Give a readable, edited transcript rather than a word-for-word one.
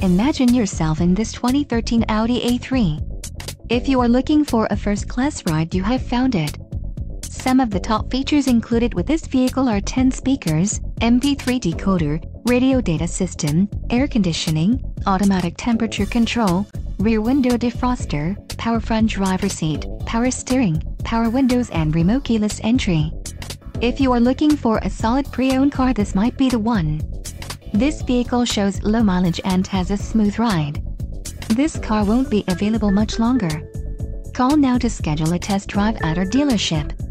Imagine yourself in this 2013 Audi A3. If you are looking for a first-class ride, you have found it. Some of the top features included with this vehicle are 10 speakers, MP3 decoder, radio data system, air conditioning, automatic temperature control, rear window defroster, power front driver seat, power steering, power windows and remote keyless entry. If you are looking for a solid pre-owned car, this might be the one. This vehicle shows low mileage and has a smooth ride. This car won't be available much longer. Call now to schedule a test drive at our dealership.